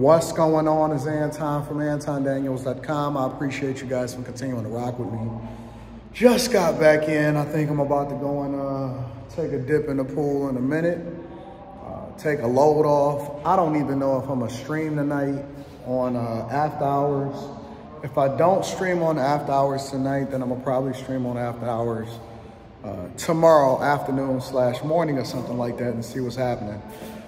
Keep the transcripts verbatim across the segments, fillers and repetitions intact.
What's going on is Anton from Anton Daniels dot com. I appreciate you guys for continuing to rock with me. Just got back in. I think I'm about to go and uh, take a dip in the pool in a minute. Uh, take a load off. I don't even know if I'm going to stream tonight on uh, After Hours. If I don't stream on After Hours tonight, then I'm going to probably stream on After Hours uh, tomorrow afternoon slash morning or something like that and see what's happening.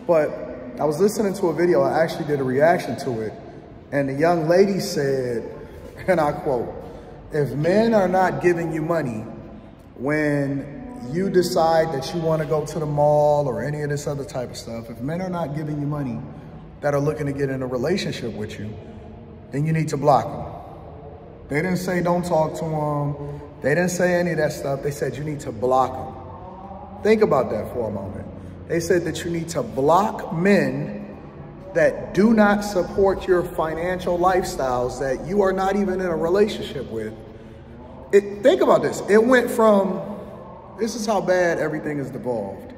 But I was listening to a video. I actually did a reaction to it. And the young lady said, and I quote, "If men are not giving you money when you decide that you want to go to the mall or any of this other type of stuff, if men are not giving you money that are looking to get in a relationship with you, then you need to block them." They didn't say don't talk to them. They didn't say any of that stuff. They said you need to block them. Think about that for a moment. They said that you need to block men that do not support your financial lifestyles that you are not even in a relationship with. It, think about this. It went from, this is how bad everything is devolved.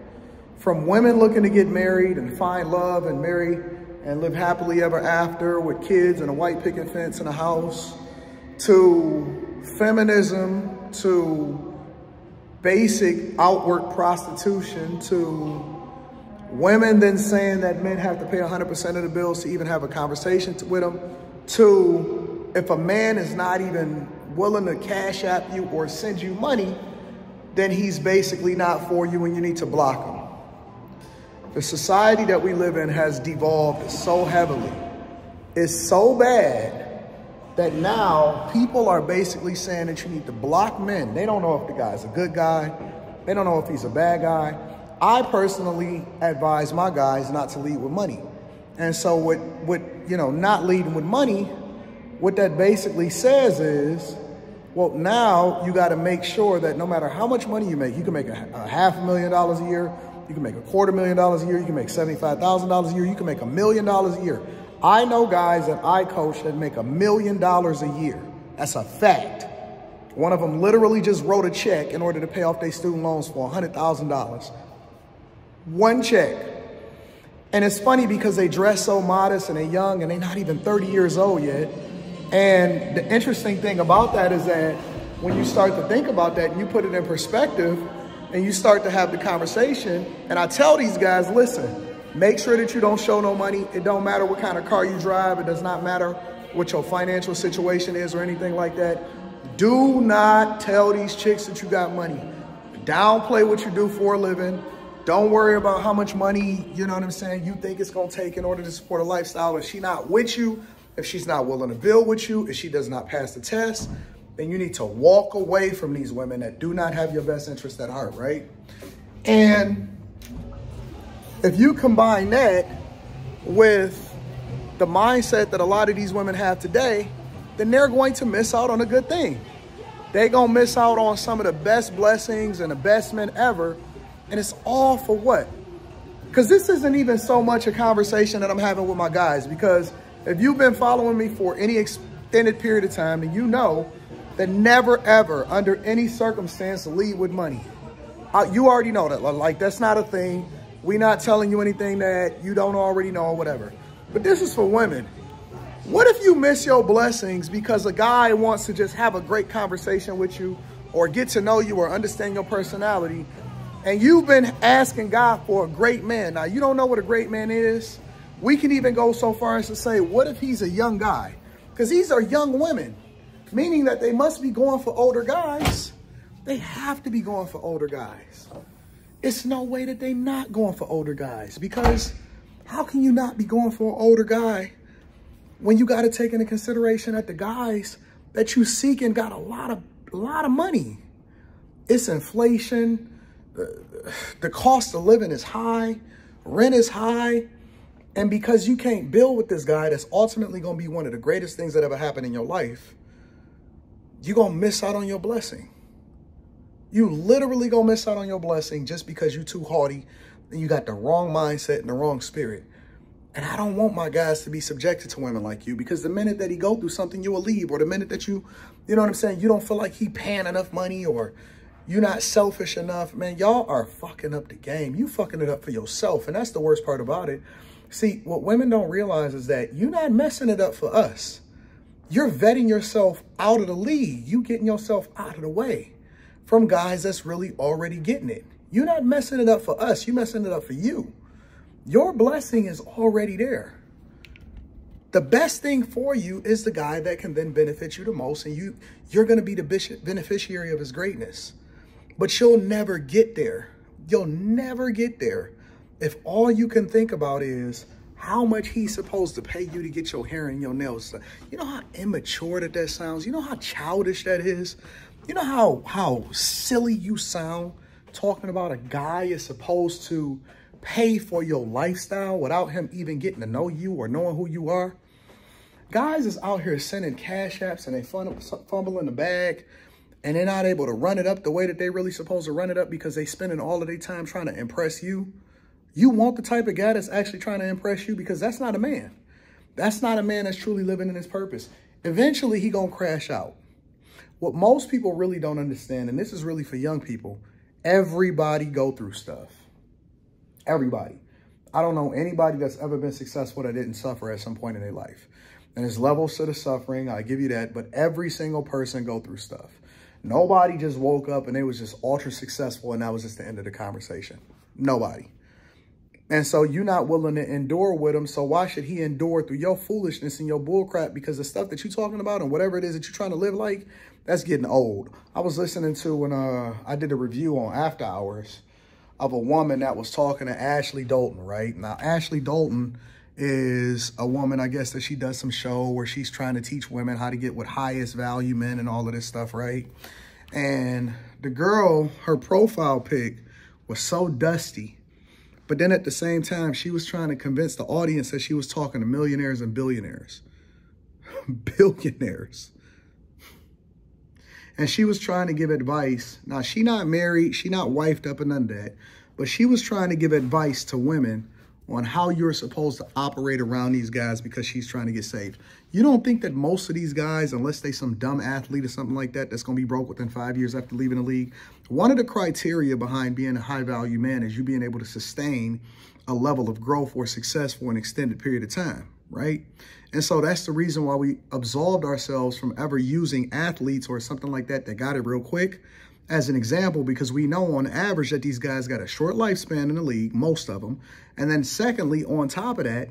From women looking to get married and find love and marry and live happily ever after with kids and a white picket fence and a house, to feminism, to basic outward prostitution, to women then saying that men have to pay one hundred percent of the bills to even have a conversation with them, to if a man is not even willing to cash app you or send you money, then he's basically not for you and you need to block him. The society that we live in has devolved so heavily. It's so bad that now people are basically saying that you need to block men. They don't know if the guy's a good guy. They don't know if he's a bad guy. I personally advise my guys not to lead with money. And so with, with, you know, not leading with money, what that basically says is, well, now you got to make sure that no matter how much money you make, you can make a, a half a million dollars a year, you can make a quarter million dollars a year, you can make seventy-five thousand dollars a year, you can make a million dollars a year. I know guys that I coach that make a million dollars a year. That's a fact. One of them literally just wrote a check in order to pay off their student loans for one hundred thousand dollars. One check. And it's funny because they dress so modest and they're young and they're not even thirty years old yet. And the interesting thing about that is that when you start to think about that and you put it in perspective and you start to have the conversation, and I tell these guys, listen, make sure that you don't show no money. It don't matter what kind of car you drive. It does not matter what your financial situation is or anything like that. Do not tell these chicks that you got money. Downplay what you do for a living. Don't worry about how much money, you know what I'm saying, you think it's going to take in order to support a lifestyle. If she's not with you, if she's not willing to build with you, if she does not pass the test, then you need to walk away from these women that do not have your best interest at heart, right? And if you combine that with the mindset that a lot of these women have today, then they're going to miss out on a good thing. They're going to miss out on some of the best blessings and the best men ever. And it's all for what? Because this isn't even so much a conversation that I'm having with my guys, because if you've been following me for any extended period of time, then you know that never, ever, under any circumstance, lead with money. I, you already know that. Like, that's not a thing. We're not telling you anything that you don't already know or whatever. But this is for women. What if you miss your blessings because a guy wants to just have a great conversation with you or get to know you or understand your personality? And you've been asking God for a great man. Now, you don't know what a great man is. We can even go so far as to say, what if he's a young guy? Because these are young women, meaning that they must be going for older guys. They have to be going for older guys. It's no way that they're not going for older guys, because how can you not be going for an older guy when you got to take into consideration that the guys that you seeking got a lot of, a lot of money? It's inflation. The cost of living is high, rent is high, and because you can't build with this guy that's ultimately going to be one of the greatest things that ever happened in your life, you're going to miss out on your blessing. You literally going to miss out on your blessing just because you're too haughty and you got the wrong mindset and the wrong spirit. And I don't want my guys to be subjected to women like you, because the minute that he go through something, you will leave, or the minute that you, you know what I'm saying, you don't feel like he paying enough money or you're not selfish enough. Man, y'all are fucking up the game. You fucking it up for yourself. And that's the worst part about it. See, what women don't realize is that you're not messing it up for us. You're vetting yourself out of the league. You getting yourself out of the way from guys that's really already getting it. You're not messing it up for us. You're messing it up for you. Your blessing is already there. The best thing for you is the guy that can then benefit you the most, and you, you're going to be the beneficiary of his greatness. But you'll never get there. You'll never get there if all you can think about is how much he's supposed to pay you to get your hair and your nails. You know how immature that, that sounds? You know how childish that is? You know how, how silly you sound talking about a guy is supposed to pay for your lifestyle without him even getting to know you or knowing who you are? Guys is out here sending cash apps and they fumble in the bag, and they're not able to run it up the way that they really supposed to run it up because they spending all of their time trying to impress you. You want the type of guy that's actually trying to impress you, because that's not a man. That's not a man that's truly living in his purpose. Eventually, he gonna crash out. What most people really don't understand, and this is really for young people, everybody go through stuff. Everybody. I don't know anybody that's ever been successful that didn't suffer at some point in their life. And there's levels to the suffering, I give you that, but every single person go through stuff. Nobody just woke up and they was just ultra successful and that was just the end of the conversation. Nobody. And so you're not willing to endure with him. So why should he endure through your foolishness and your bullcrap? Because the stuff that you're talking about and whatever it is that you're trying to live like, that's getting old. I was listening to when uh, I did a review on After Hours of a woman that was talking to Ashley Dalton, right? Now, Ashley Dalton is a woman, I guess, that she does some show where she's trying to teach women how to get with highest value men and all of this stuff, right? And the girl, her profile pic was so dusty. But then at the same time, she was trying to convince the audience that she was talking to millionaires and billionaires. Billionaires. And she was trying to give advice. Now, she not married. She not wifed up and none of that. But she was trying to give advice to women on how you're supposed to operate around these guys because she's trying to get saved. You don't think that most of these guys, unless they some dumb athlete or something like that, that's going to be broke within five years after leaving the league. One of the criteria behind being a high value man is you being able to sustain a level of growth or success for an extended period of time, right? And so that's the reason why we absolved ourselves from ever using athletes or something like that that got it real quick as an example, because we know on average that these guys got a short lifespan in the league, most of them. And then secondly, on top of that,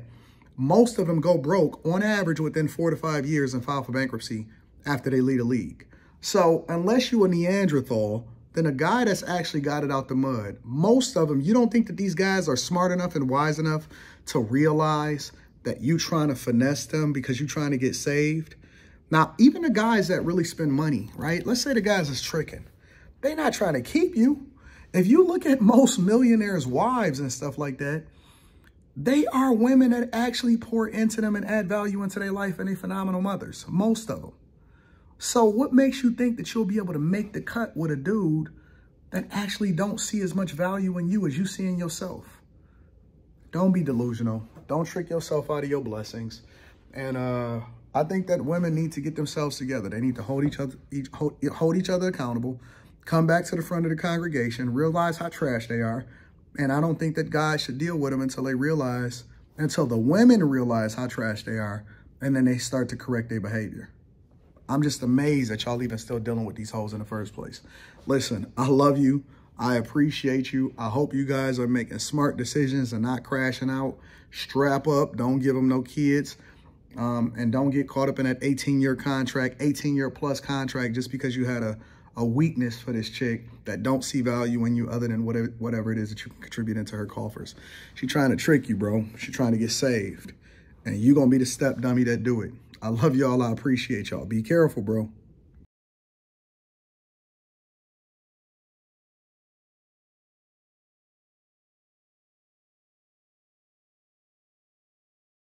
most of them go broke on average within four to five years and file for bankruptcy after they leave the league. So unless you a Neanderthal, then a guy that's actually got it out the mud, most of them, you don't think that these guys are smart enough and wise enough to realize that you trying to finesse them because you're trying to get saved. Now, even the guys that really spend money, right? Let's say the guys is tricking. They're not trying to keep you. If you look at most millionaires' wives and stuff like that, they are women that actually pour into them and add value into their life, and they're phenomenal mothers, most of them. So what makes you think that you'll be able to make the cut with a dude that actually don't see as much value in you as you see in yourself? Don't be delusional. Don't trick yourself out of your blessings. And uh, I think that women need to get themselves together. They need to hold each other, each, hold, hold each other accountable. Come back to the front of the congregation, realize how trash they are. And I don't think that guys should deal with them until they realize, until the women realize how trash they are, and then they start to correct their behavior. I'm just amazed that y'all even still dealing with these hoes in the first place. Listen, I love you. I appreciate you. I hope you guys are making smart decisions and not crashing out. Strap up. Don't give them no kids. Um, and don't get caught up in that eighteen-year contract, eighteen-year plus contract just because you had a a weakness for this chick that don't see value in you other than whatever, whatever it is that you can contribute into her coffers. She trying to trick you, bro. She trying to get saved. And you going to be the step dummy that do it. I love y'all. I appreciate y'all. Be careful, bro.